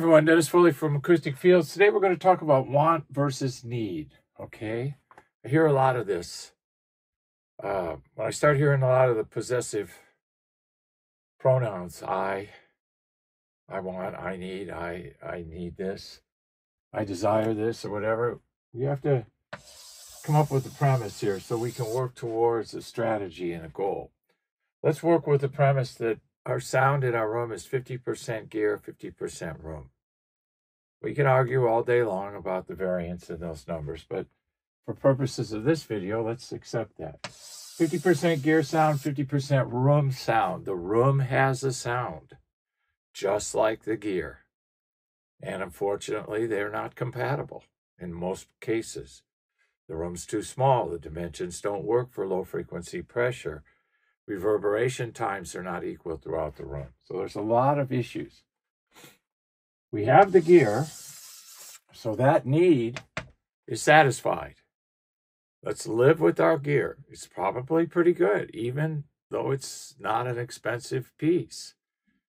everyone, Dennis Foley from Acoustic Fields. Today we're going to talk about want versus need, okay? I hear a lot of this. When I start hearing a lot of the possessive pronouns, I want, I need, I need this, I desire this, or whatever, we have to come up with a premise here so we can work towards a strategy and a goal. Let's work with the premise that our sound in our room is 50% gear, 50% room. We can argue all day long about the variance in those numbers, but for purposes of this video, let's accept that. 50% gear sound, 50% room sound. The room has a sound, just like the gear. And unfortunately, they're not compatible in most cases. The room's too small. The dimensions don't work for low-frequency pressure. Reverberation times are not equal throughout the room. So there's a lot of issues. We have the gear, so that need is satisfied. Let's live with our gear. It's probably pretty good, even though it's not an expensive piece.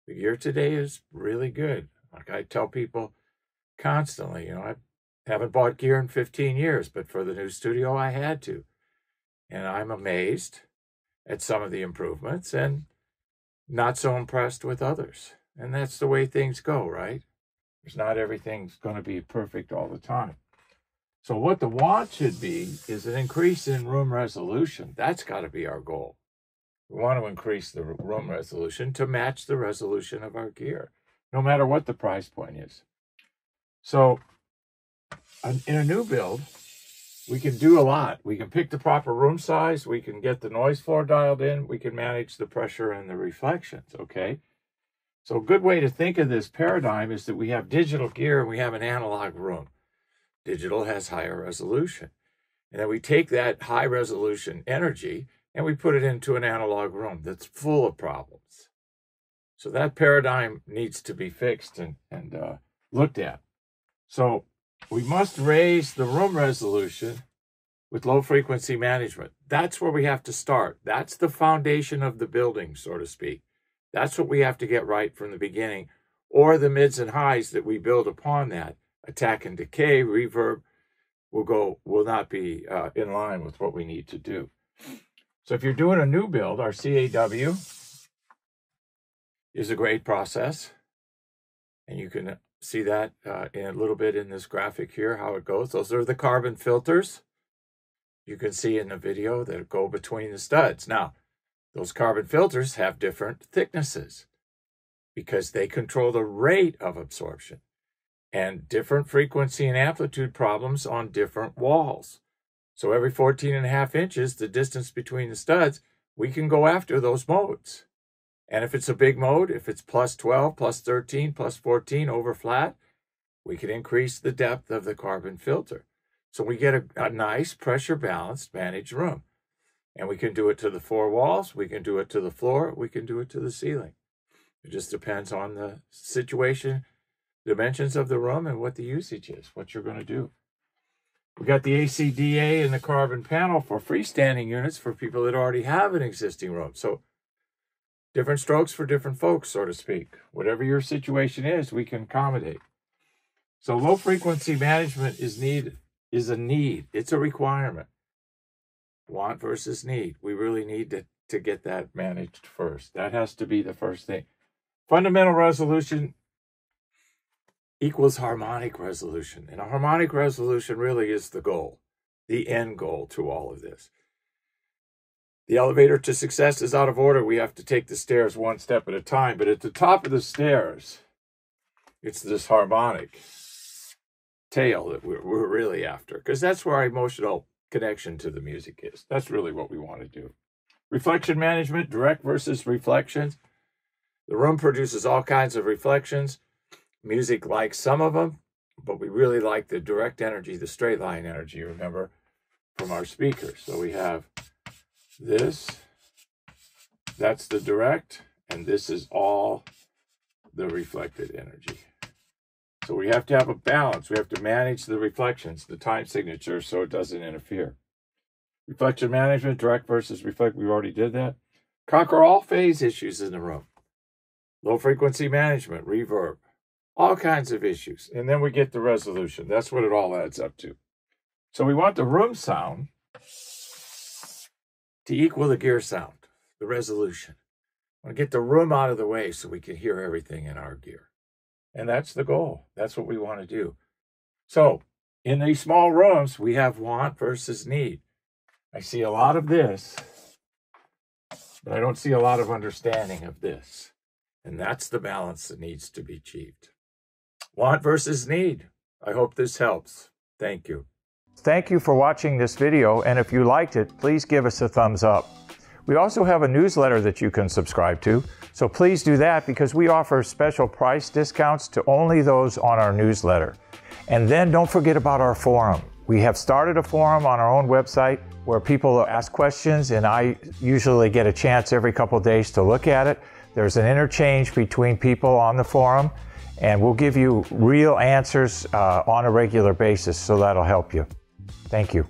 The gear today is really good. Like I tell people constantly, you know, I haven't bought gear in 15 years, but for the new studio, I had to. And I'm amazed at some of the improvements and not so impressed with others. And that's the way things go, right? There's not everything's going to be perfect all the time. So what the want should be is an increase in room resolution. That's got to be our goal. We want to increase the room resolution to match the resolution of our gear, no matter what the price point is. So in a new build, we can do a lot. We can pick the proper room size. We can get the noise floor dialed in. We can manage the pressure and the reflections, okay? So a good way to think of this paradigm is that we have digital gear and we have an analog room. Digital has higher resolution. And then we take that high resolution energy and we put it into an analog room that's full of problems. So that paradigm needs to be fixed and looked at. So we must raise the room resolution with low frequency management. That's where we have to start. That's the foundation of the building, so to speak. That's what we have to get right from the beginning, or the mids and highs that we build upon that. Attack and decay, reverb will not be in line with what we need to do. So if you're doing a new build, our CAW is a great process, and you can see that in a little bit in this graphic here, how it goes. Those are the carbon filters. You can see in the video that go between the studs. Now, those carbon filters have different thicknesses because they control the rate of absorption and different frequency and amplitude problems on different walls. So every 14.5 inches, the distance between the studs, we can go after those modes. And if it's a big mode, if it's plus 12, plus 13, plus 14 over flat, we can increase the depth of the carbon filter. So we get a nice pressure balanced managed room. And we can do it to the four walls, we can do it to the floor, we can do it to the ceiling. It just depends on the situation, dimensions of the room, and what the usage is, what you're going to do. We got the ACDA and the carbon panel for freestanding units for people that already have an existing room. So different strokes for different folks, so to speak. Whatever your situation is, we can accommodate. So low frequency management is a need. It's a requirement. Want versus need. We really need to get that managed first. That has to be the first thing. Fundamental resolution equals harmonic resolution. And a harmonic resolution really is the goal, the end goal to all of this. The elevator to success is out of order. We have to take the stairs one step at a time. But at the top of the stairs, it's this harmonic tail that we're really after, because that's where our emotional connection to the music is. That's really what we want to do. Reflection management, direct versus reflections. The room produces all kinds of reflections. Music likes some of them, but we really like the direct energy, the straight line energy, remember, from our speakers. So we have this, that's the direct, and this is all the reflected energy. So we have to have a balance. We have to manage the reflections, the time signature, so it doesn't interfere. Reflection management, direct versus reflect, we already did that. Conquer all phase issues in the room. Low frequency management, reverb, all kinds of issues. And then we get the resolution. That's what it all adds up to. So we want the room sound to equal the gear sound, the resolution. I want to get the room out of the way so we can hear everything in our gear. And that's the goal. That's what we want to do. So in these small rooms, we have want versus need. I see a lot of this, but I don't see a lot of understanding of this. And that's the balance that needs to be achieved. Want versus need. I hope this helps. Thank you. Thank you for watching this video, and if you liked it, please give us a thumbs up. We also have a newsletter that you can subscribe to, so please do that because we offer special price discounts to only those on our newsletter. And then don't forget about our forum. We have started a forum on our own website where people ask questions, and I usually get a chance every couple of days to look at it. There's an interchange between people on the forum, and we'll give you real answers on a regular basis, so that'll help you. Thank you.